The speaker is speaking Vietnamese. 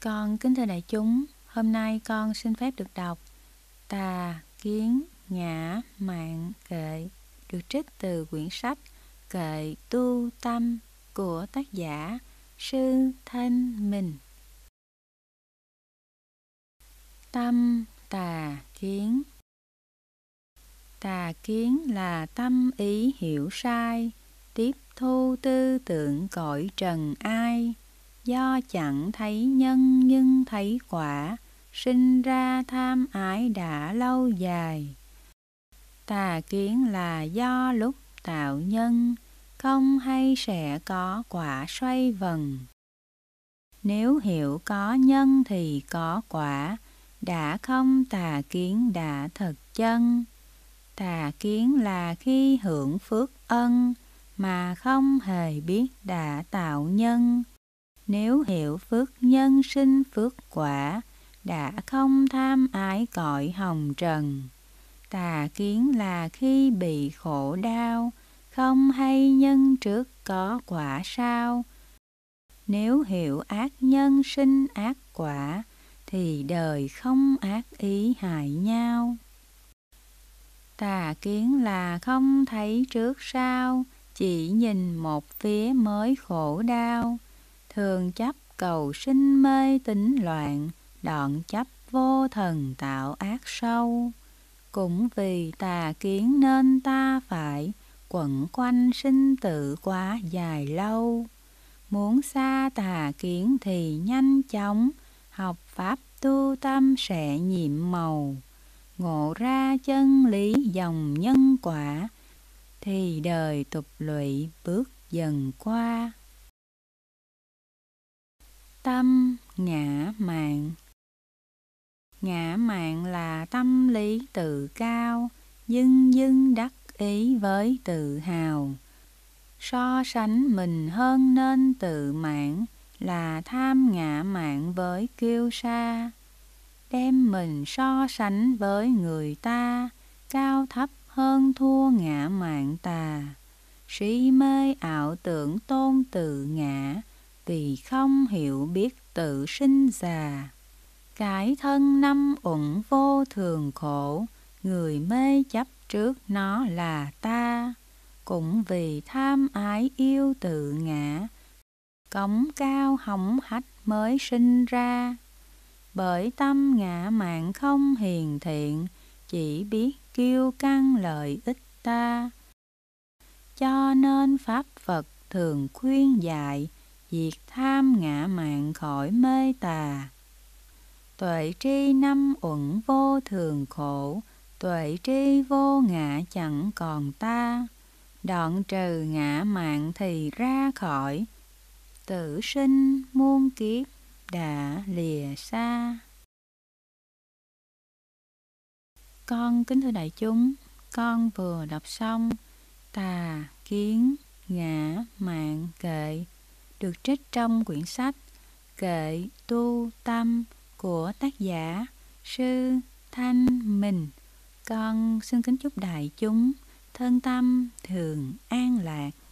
Con kính thưa đại chúng, hôm nay con xin phép được đọc Tà Kiến Ngã Mạn Kệ, được trích từ quyển sách Kệ Tu Tâm của tác giả Sư Thanh Minh. Tâm tà kiến. Tà kiến là tâm ý hiểu sai, tiếp thu tư tưởng cõi trần ai, do chẳng thấy nhân nhưng thấy quả, sinh ra tham ái đã lâu dài. Tà kiến là do lúc tạo nhân, không hay sẽ có quả xoay vần. Nếu hiểu có nhân thì có quả, đã không tà kiến đã thật chân. Tà kiến là khi hưởng phước ân, mà không hề biết đã tạo nhân. Nếu hiểu phước nhân sinh phước quả, đã không tham ái cõi hồng trần. Tà kiến là khi bị khổ đau, không hay nhân trước có quả sao. Nếu hiểu ác nhân sinh ác quả, thì đời không ác ý hại nhau. Tà kiến là không thấy trước sau, chỉ nhìn một phía mới khổ đau. Thường chấp cầu sinh mê tín loạn, đoạn chấp vô thần tạo ác sâu. Cũng vì tà kiến nên ta phải quẩn quanh sinh tử quá dài lâu. Muốn xa tà kiến thì nhanh chóng, học pháp tu tâm sẽ nhiệm màu. Ngộ ra chân lý dòng nhân quả, thì đời tục lụy bước dần qua. Tâm ngã mạn. Ngã mạn là tâm lý tự cao, dưng dưng đắc ý với tự hào. So sánh mình hơn nên tự mãn, là tham ngã mạn với kiêu sa. Đem mình so sánh với người ta, cao thấp hơn thua ngã mạn tà. Sĩ mê ảo tưởng tôn tự ngã, vì không hiểu biết tự sinh già. Cái thân năm uẩn vô thường khổ, người mê chấp trước nó là ta. Cũng vì tham ái yêu tự ngã, cống cao hỏng hách mới sinh ra. Bởi tâm ngã mạn không hiền thiện, chỉ biết kiêu căng lợi ích ta. Cho nên pháp Phật thường khuyên dạy, diệt tham ngã mạn khỏi mê tà. Tuệ tri năm uẩn vô thường khổ, tuệ tri vô ngã chẳng còn ta. Đoạn trừ ngã mạn thì ra khỏi, tử sinh muôn kiếp đã lìa xa. Con kính thưa đại chúng, con vừa đọc xong Tà Kiến Ngã Mạn Kệ, được trích trong quyển sách Kệ Tu Tâm của tác giả Sư Thanh Minh. Con xin kính chúc đại chúng thân tâm thường an lạc.